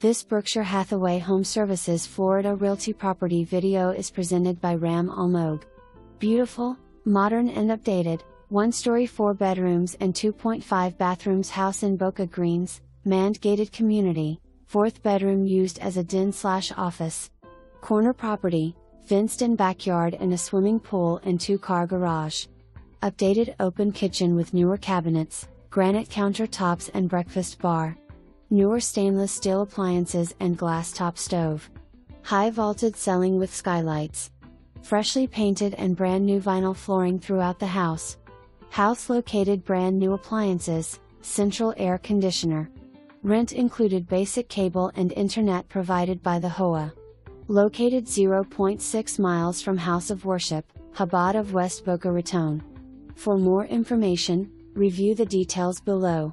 This Berkshire Hathaway Home Services Florida Realty property video is presented by Ram Almog. Beautiful, modern and updated, one-story 4 bedrooms and 2.5 bathrooms house in Boca Greens, manned-gated community, 4th bedroom used as a den/office. Corner property, fenced-in backyard and a swimming pool and 2-car garage. Updated open kitchen with newer cabinets, granite countertops and breakfast bar. Newer stainless steel appliances and glass top stove. High vaulted ceiling with skylights. Freshly painted and brand new vinyl flooring throughout the house. House located, brand new appliances, central air conditioner. Rent included, basic cable and internet provided by the HOA. Located 0.6 miles from House of Worship, Chabad of West Boca Raton. For more information, review the details below.